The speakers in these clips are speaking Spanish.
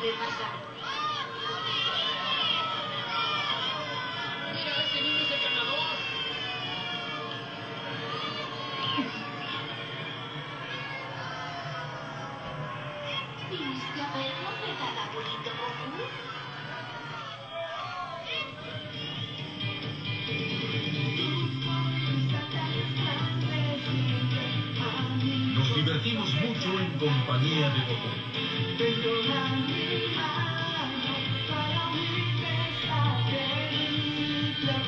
debe pasar. Mira, ese niño es el ganador. ¿Viniste a verlo, verdad, abuelito Goku? Nos divertimos mucho en compañía de Goku. Tengo la mirada para unirme a la oscuridad.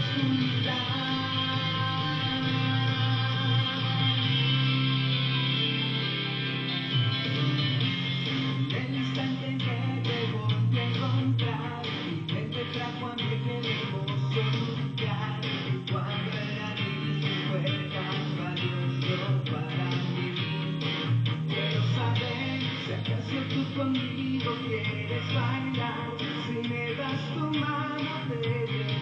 El instante en que te volví a encontrar, mi mente trajo a mí que debo solucionar. Cuando era niño se fueras valioso para mí. Si acaso tú conmigo quieres bailar, si me das tu mano te llevaré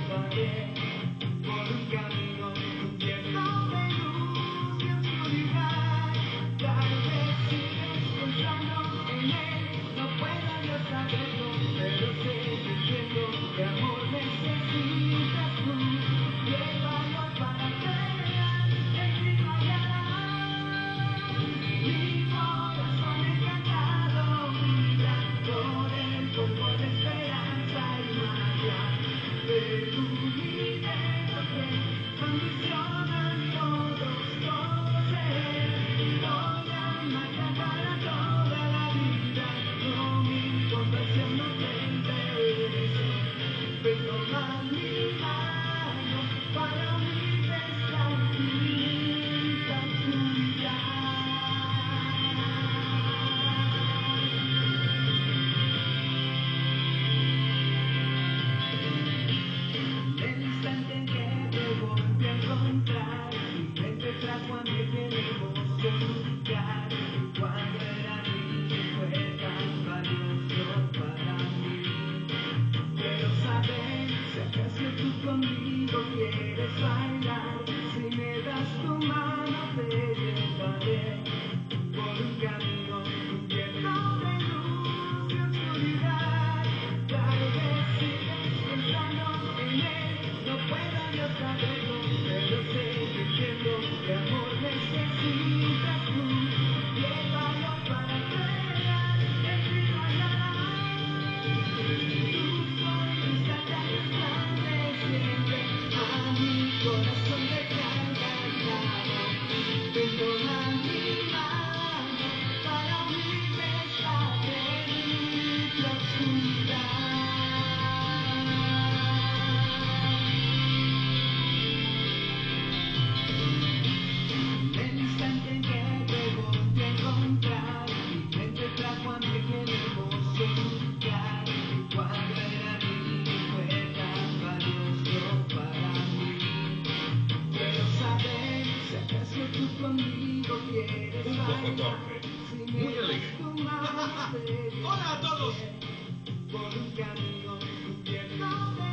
por un camino lleno de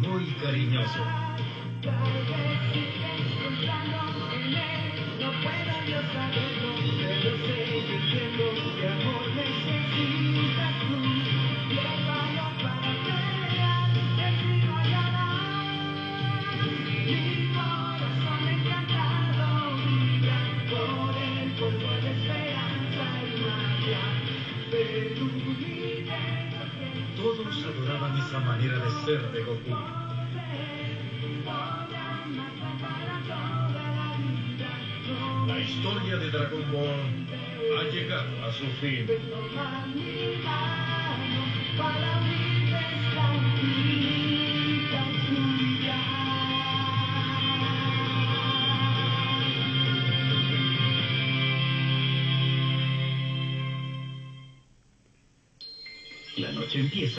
luz y oscuridad. Tal vez sigues pensando en él, no puedo yo saberlo, pero sé que entiendo que amor necesitas tú. Llévalo para ser real en mi mañana. Mi corazón encantado. La noche empieza.